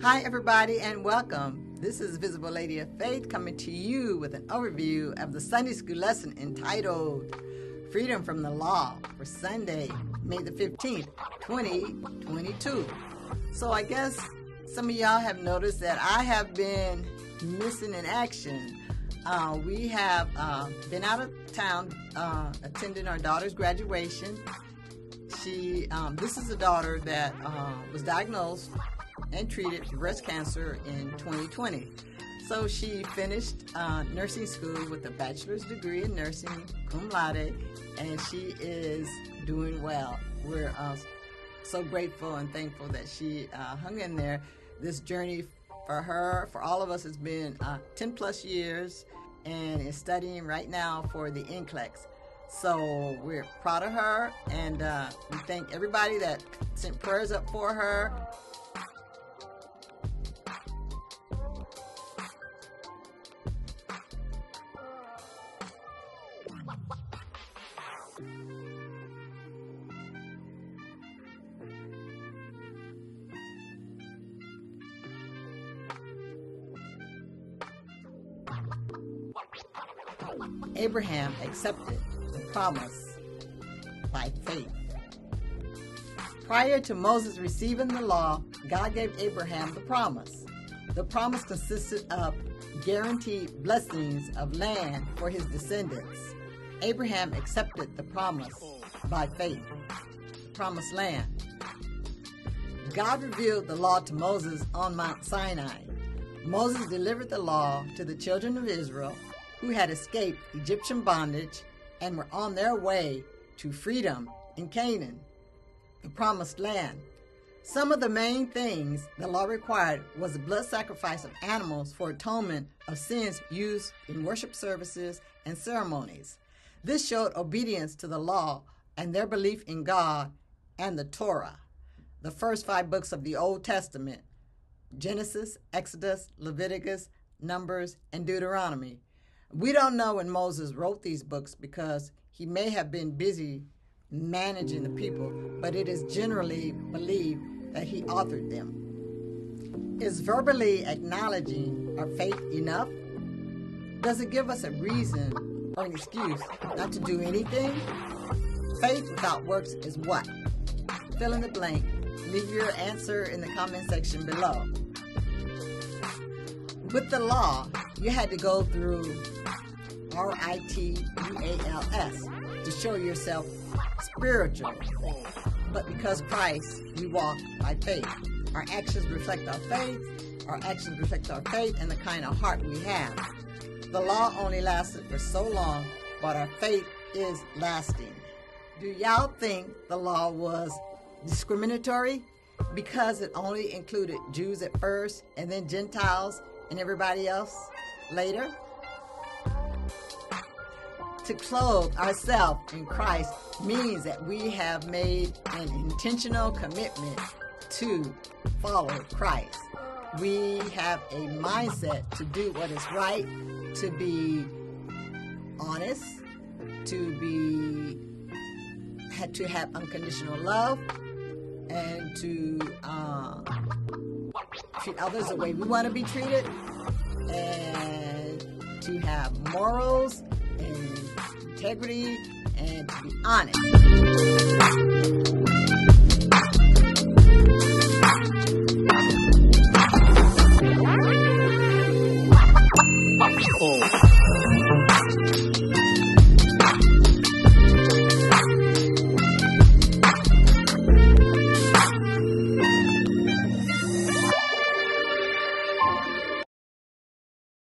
Hi everybody and welcome. This is Visible Lady of Faith coming to you with an overview of the Sunday School lesson entitled Freedom from the Law for Sunday, May the 15th, 2022. So I guess some of y'all have noticed that I have been missing in action. We have been out of town attending our daughter's graduation. She, this is a daughter that was diagnosed and treated for breast cancer in 2020. So she finished nursing school with a bachelor's degree in nursing, cum laude, and she is doing well. We're so grateful and thankful that she hung in there. This journey for her, for all of us, has been 10 plus years and is studying right now for the NCLEX. So we're proud of her, and we thank everybody that sent prayers up for her. Abraham accepted the promise by faith. Prior to Moses receiving the law, God gave Abraham the promise. The promise consisted of guaranteed blessings of land for his descendants. Abraham accepted the promise by faith. Promised land. God revealed the law to Moses on Mount Sinai. Moses delivered the law to the children of Israel, who had escaped Egyptian bondage and were on their way to freedom in Canaan, the promised land. Some of the main things the law required was the blood sacrifice of animals for atonement of sins used in worship services and ceremonies. This showed obedience to the law and their belief in God and the Torah, the first 5 books of the Old Testament, Genesis, Exodus, Leviticus, Numbers, and Deuteronomy. We don't know when Moses wrote these books because he may have been busy managing the people, but it is generally believed that he authored them. Is verbally acknowledging our faith enough? Does it give us a reason or an excuse not to do anything? Faith without works is what? Fill in the blank. Leave your answer in the comment section below. With the law, you had to go through RITUALS to show yourself spiritual. But because Christ, we walk by faith. Our actions reflect our faith. Our actions reflect our faith and the kind of heart we have. The law only lasted for so long, but our faith is lasting. Do y'all think the law was discriminatory? Because it only included Jews at first and then Gentiles and everybody else later? To clothe ourselves in Christ means that we have made an intentional commitment to follow Christ. We have a mindset to do what is right, to be honest, to have unconditional love, and to treat others the way we want to be treated, and to have morals and integrity, and to be honest.